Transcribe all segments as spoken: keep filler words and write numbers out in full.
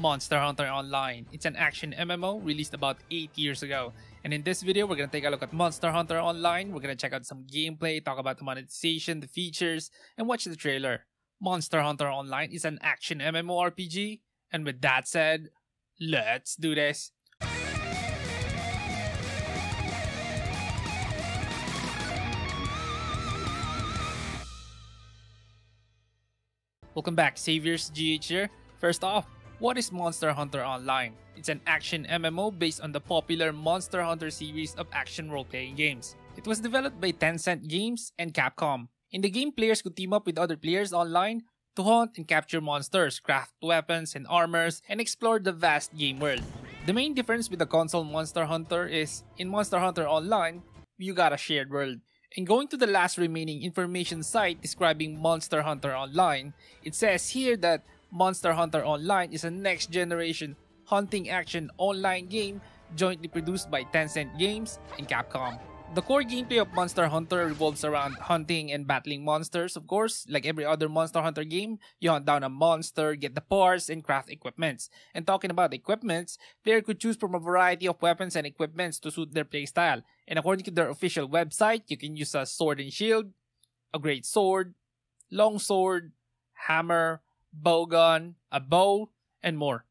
Monster Hunter Online. It's an action M M O released about eight years ago. And in this video, we're going to take a look at Monster Hunter Online. We're going to check out some gameplay, talk about the monetization, the features, and watch the trailer. Monster Hunter Online is an action MMORPG. And with that said, let's do this. Welcome back, SaviorsGH here. First off, what is Monster Hunter Online? It's an action M M O based on the popular Monster Hunter series of action role-playing games. It was developed by Tencent Games and Capcom. In the game, players could team up with other players online to hunt and capture monsters, craft weapons and armors, and explore the vast game world. The main difference with the console Monster Hunter is, in Monster Hunter Online, you got a shared world. And going to the last remaining information site describing Monster Hunter Online, it says here that Monster Hunter Online is a next-generation hunting action online game jointly produced by Tencent Games and Capcom. The core gameplay of Monster Hunter revolves around hunting and battling monsters, of course. Like every other Monster Hunter game, you hunt down a monster, get the parts, and craft equipments. And talking about equipments, player could choose from a variety of weapons and equipments to suit their playstyle. And according to their official website, you can use a sword and shield, a great sword, long sword, hammer, bowgun, a bow, and more.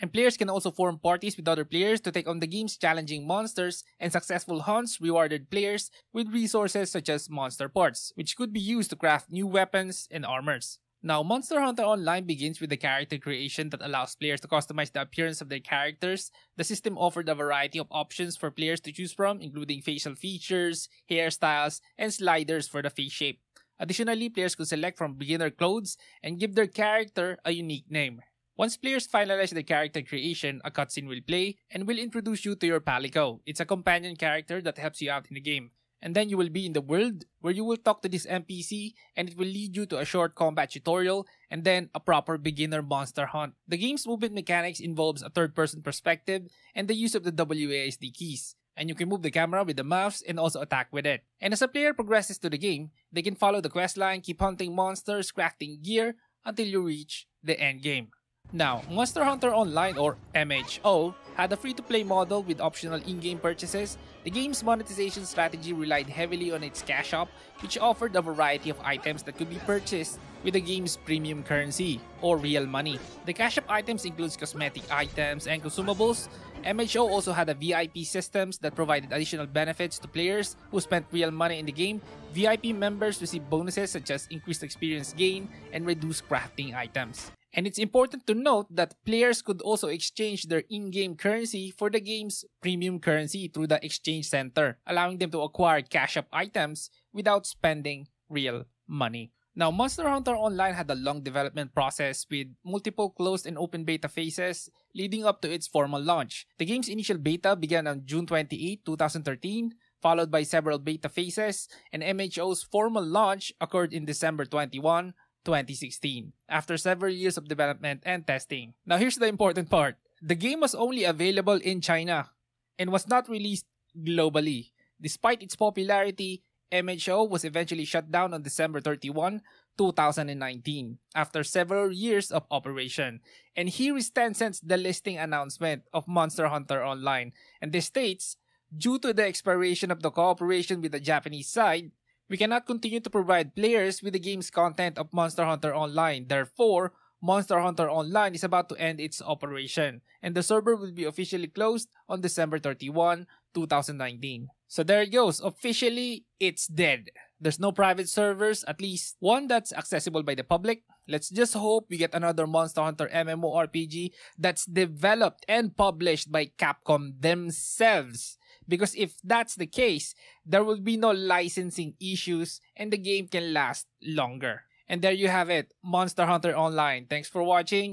And players can also form parties with other players to take on the game's challenging monsters, and successful hunts rewarded players with resources such as monster parts, which could be used to craft new weapons and armors. Now, Monster Hunter Online begins with the character creation that allows players to customize the appearance of their characters. The system offered a variety of options for players to choose from, including facial features, hairstyles, and sliders for the face shape. Additionally, players could select from beginner clothes and give their character a unique name. Once players finalize their character creation, a cutscene will play and will introduce you to your Palico. It's a companion character that helps you out in the game. And then you will be in the world where you will talk to this N P C, and it will lead you to a short combat tutorial and then a proper beginner monster hunt. The game's movement mechanics involves a third-person perspective and the use of the W A S D keys. And you can move the camera with the mouse and also attack with it. And as a player progresses to the game, they can follow the questline, keep hunting monsters, crafting gear, until you reach the end game. Now, Monster Hunter Online, or M H O, had a free-to-play model with optional in-game purchases. The game's monetization strategy relied heavily on its cash shop, which offered a variety of items that could be purchased with the game's premium currency, or real money. The cash shop items includes cosmetic items and consumables. M H O also had a V I P systems that provided additional benefits to players who spent real money in the game. V I P members receive bonuses such as increased experience gain and reduced crafting items. And it's important to note that players could also exchange their in-game currency for the game's premium currency through the exchange center, allowing them to acquire cash-up items without spending real money. Now, Monster Hunter Online had a long development process with multiple closed and open beta phases leading up to its formal launch. The game's initial beta began on June twenty-eighth two thousand thirteen, followed by several beta phases, and M H O's formal launch occurred in December twenty-first twenty sixteen, after several years of development and testing. Now, here's the important part. The game was only available in China and was not released globally. Despite its popularity, M H O was eventually shut down on December thirty-first two thousand nineteen, after several years of operation. And here is Tencent's delisting announcement of Monster Hunter Online. And this states, due to the expiration of the cooperation with the Japanese side, we cannot continue to provide players with the game's content of Monster Hunter Online. Therefore, Monster Hunter Online is about to end its operation, and the server will be officially closed on December thirty-first two thousand nineteen. So there it goes. Officially, it's dead. There's no private servers, at least one that's accessible by the public. Let's just hope we get another Monster Hunter MMORPG that's developed and published by Capcom themselves. Because if that's the case, there will be no licensing issues and the game can last longer. And there you have it, Monster Hunter Online. Thanks for watching.